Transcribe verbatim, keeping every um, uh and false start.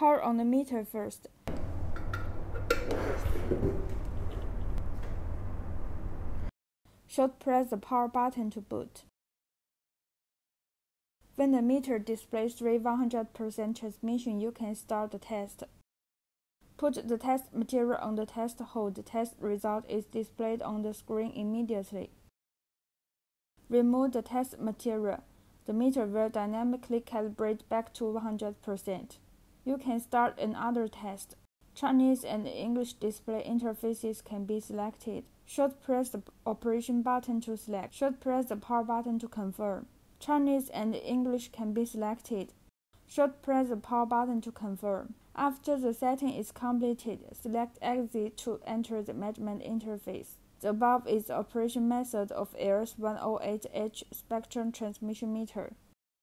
power on the meter first. Short press the power button to boot. When the meter displays three one hundred percent transmission, you can start the test. Put the test material on the test hold. The test result is displayed on the screen immediately. Remove the test material. The meter will dynamically calibrate back to one hundred percent. You can start another test. Chinese and English display interfaces can be selected. Short press the operation button to select. Short press the power button to confirm. Chinese and English can be selected. Short press the power button to confirm. After the setting is completed, select Exit to enter the management interface. The above is the operation method of A I R S one oh eight H spectrum transmission meter.